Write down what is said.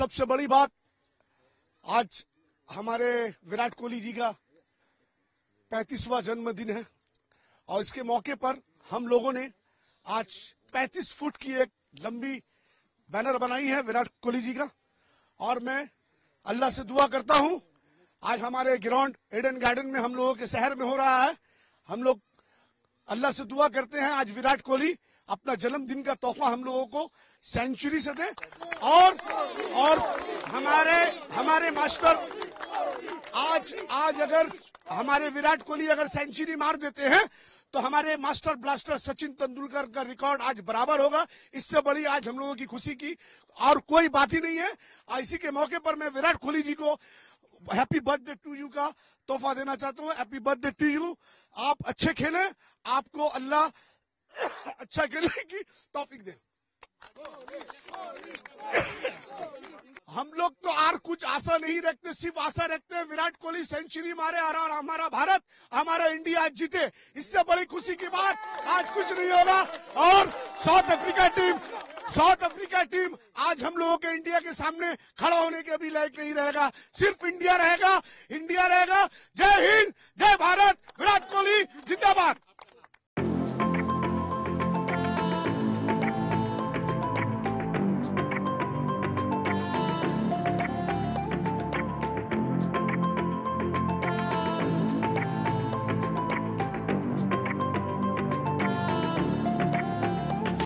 सबसे बड़ी बात, आज हमारे विराट कोहली जी का 35वां जन्मदिन है और इसके मौके पर हम लोगों ने आज 35 फुट की एक लंबी बैनर बनाई है विराट कोहली जी का। और मैं अल्लाह से दुआ करता हूं, आज हमारे ग्राउंड एडन गार्डन में हम लोगों के शहर में हो रहा है। हम लोग अल्लाह से दुआ करते हैं आज विराट कोहली अपना जन्मदिन का तोहफा हम लोगों को सेंचुरी से दे। और हमारे मास्टर आज अगर हमारे विराट कोहली अगर सेंचुरी मार देते हैं तो हमारे मास्टर ब्लास्टर सचिन तेंदुलकर का रिकॉर्ड आज बराबर होगा। इससे बड़ी आज हम लोगों की खुशी की और कोई बात ही नहीं है। आईसीसी के मौके पर मैं विराट कोहली जी को हैप्पी बर्थडे टू यू का तोहफा देना चाहता हूँ। हैप्पी बर्थडे टू यू, आप अच्छे खेलें, आपको अल्लाह अच्छा खेलने की तौफीक दे। हम लोग तो और कुछ आशा नहीं रखते, सिर्फ आशा रखते हैं विराट कोहली सेंचुरी मारे और हमारा भारत, हमारा इंडिया आज जीते। इससे बड़ी खुशी की बात आज कुछ नहीं होगा। और साउथ अफ्रीका टीम आज हम लोगों के इंडिया के सामने खड़ा होने के भी लायक नहीं रहेगा। सिर्फ इंडिया रहेगा। जय हिंद, जय भारत, विराट कोहली जिंदाबाद।